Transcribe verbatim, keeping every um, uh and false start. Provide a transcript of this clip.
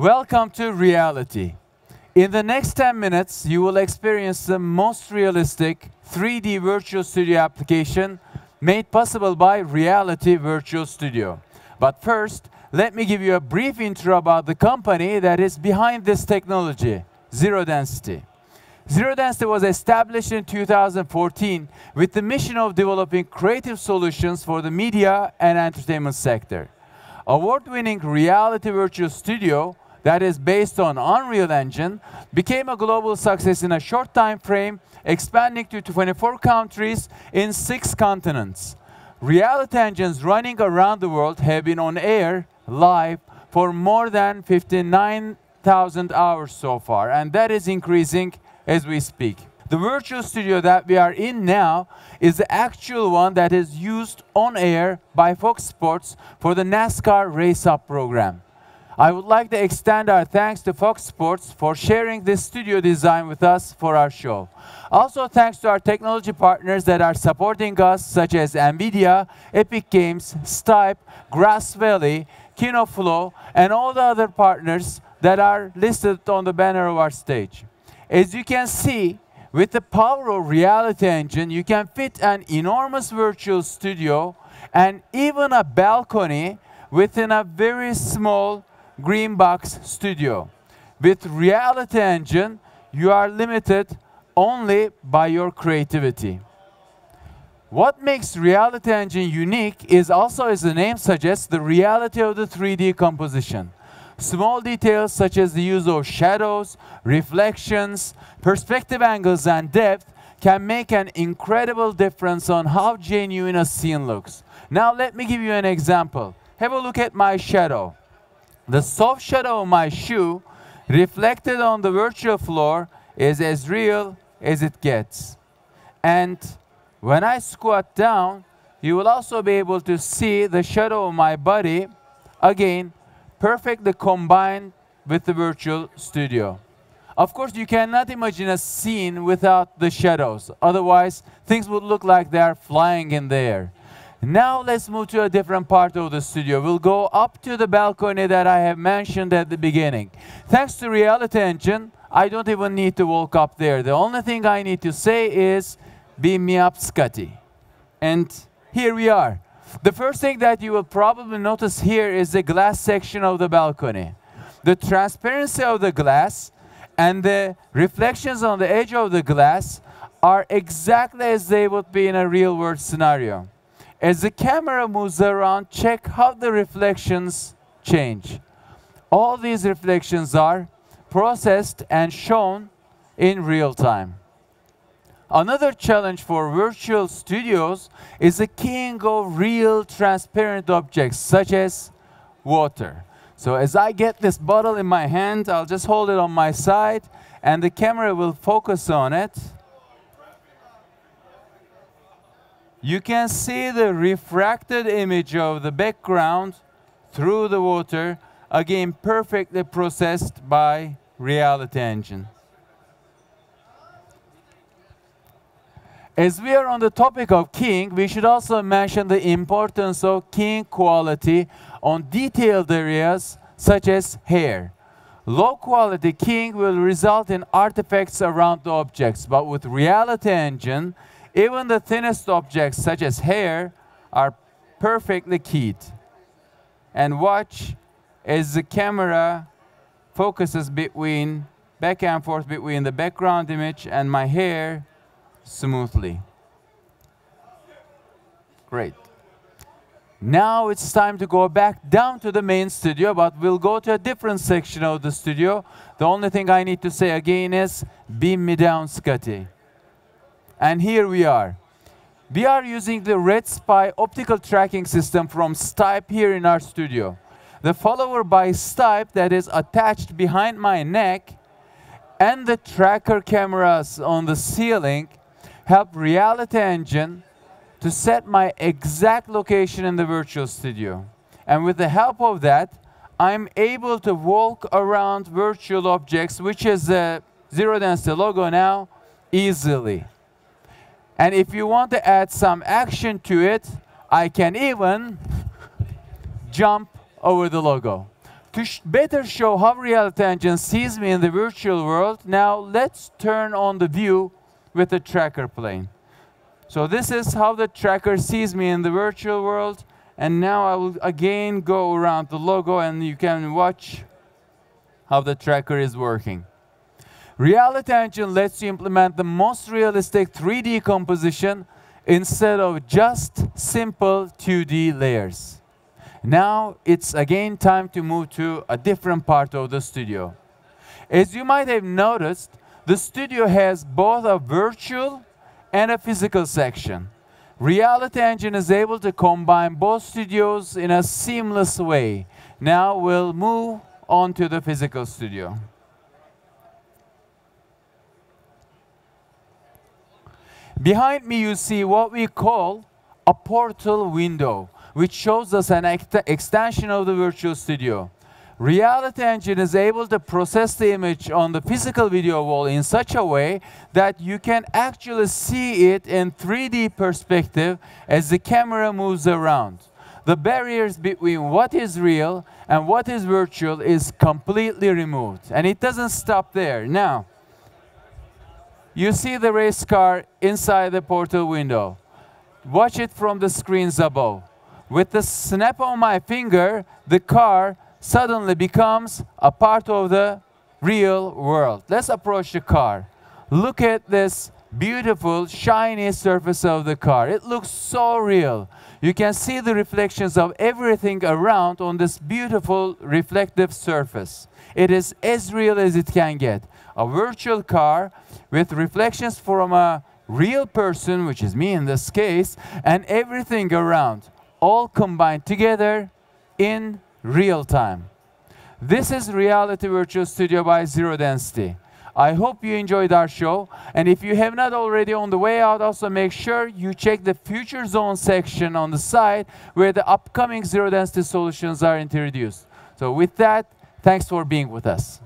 Welcome to reality. In the next ten minutes, you will experience the most realistic three D Virtual Studio application made possible by Reality Virtual Studio. But first, let me give you a brief intro about the company that is behind this technology, Zero Density. Zero Density was established in two thousand fourteen with the mission of developing creative solutions for the media and entertainment sector. Award-winning Reality Virtual Studio, that is based on Unreal Engine, became a global success in a short time frame, expanding to twenty-four countries in six continents. Reality Engines running around the world have been on air, live, for more than fifty-nine thousand hours so far, and that is increasing as we speak. The virtual studio that we are in now is the actual one that is used on air by Fox Sports for the NASCAR Race Up program. I would like to extend our thanks to Fox Sports for sharing this studio design with us for our show. Also thanks to our technology partners that are supporting us, such as NVIDIA, Epic Games, Stype, Grass Valley, Kino Flo, and all the other partners that are listed on the banner of our stage. As you can see, with the power of Reality Engine, you can fit an enormous virtual studio and even a balcony within a very small green box studio. With Reality Engine, you are limited only by your creativity. What makes Reality Engine unique is also, as the name suggests, the reality of the three D composition. Small details such as the use of shadows, reflections, perspective angles, and depth can make an incredible difference on how genuine a scene looks. Now let me give you an example. Have a look at my shadow. The soft shadow of my shoe reflected on the virtual floor is as real as it gets. And when I squat down, you will also be able to see the shadow of my body, again, perfectly combined with the virtual studio. Of course, you cannot imagine a scene without the shadows. Otherwise, things would look like they are flying in the air. Now let's move to a different part of the studio. We'll go up to the balcony that I have mentioned at the beginning. Thanks to Reality Engine, I don't even need to walk up there. The only thing I need to say is, beam me up, Scotty. And here we are. The first thing that you will probably notice here is the glass section of the balcony. The transparency of the glass and the reflections on the edge of the glass are exactly as they would be in a real-world scenario. As the camera moves around, check how the reflections change. All these reflections are processed and shown in real time. Another challenge for virtual studios is the keying of real transparent objects, such as water. So as I get this bottle in my hand, I'll just hold it on my side, and the camera will focus on it. You can see the refracted image of the background through the water, again, perfectly processed by Reality Engine. As we are on the topic of keying, we should also mention the importance of keying quality on detailed areas such as hair. Low-quality keying will result in artifacts around the objects, but with Reality Engine, even the thinnest objects such as hair are perfectly keyed. And watch as the camera focuses between, back and forth between the background image and my hair smoothly. Great. Now it's time to go back down to the main studio, but we'll go to a different section of the studio. The only thing I need to say again is, beam me down, Scotty. And here we are. We are using the Red Spy Optical Tracking System from Stype here in our studio. The follower by Stype that is attached behind my neck and the tracker cameras on the ceiling help Reality Engine to set my exact location in the virtual studio. And with the help of that, I'm able to walk around virtual objects, which is the Zero Density logo now, easily. And if you want to add some action to it, I can even jump over the logo. To sh better show how Reality Engine sees me in the virtual world, now let's turn on the view with the tracker plane. So this is how the tracker sees me in the virtual world. And now I will again go around the logo, and you can watch how the tracker is working. Reality Engine lets you implement the most realistic three D composition instead of just simple two D layers. Now it's again time to move to a different part of the studio. As you might have noticed, the studio has both a virtual and a physical section. Reality Engine is able to combine both studios in a seamless way. Now we'll move on to the physical studio. Behind me you see what we call a portal window, which shows us an ext extension of the virtual studio. Reality Engine is able to process the image on the physical video wall in such a way that you can actually see it in three D perspective as the camera moves around. The barriers between what is real and what is virtual is completely removed. And it doesn't stop there. Now, you see the race car inside the portal window. Watch it from the screens above. With the snap on my finger, the car suddenly becomes a part of the real world. Let's approach the car. Look at this beautiful, shiny surface of the car. It looks so real. You can see the reflections of everything around on this beautiful reflective surface. It is as real as it can get. A virtual car with reflections from a real person, which is me in this case, and everything around, all combined together in real time. This is Reality Virtual Studio by Zero Density. I hope you enjoyed our show. And if you have not already, on the way out, also make sure you check the Future Zone section on the site where the upcoming Zero Density solutions are introduced. So with that, thanks for being with us.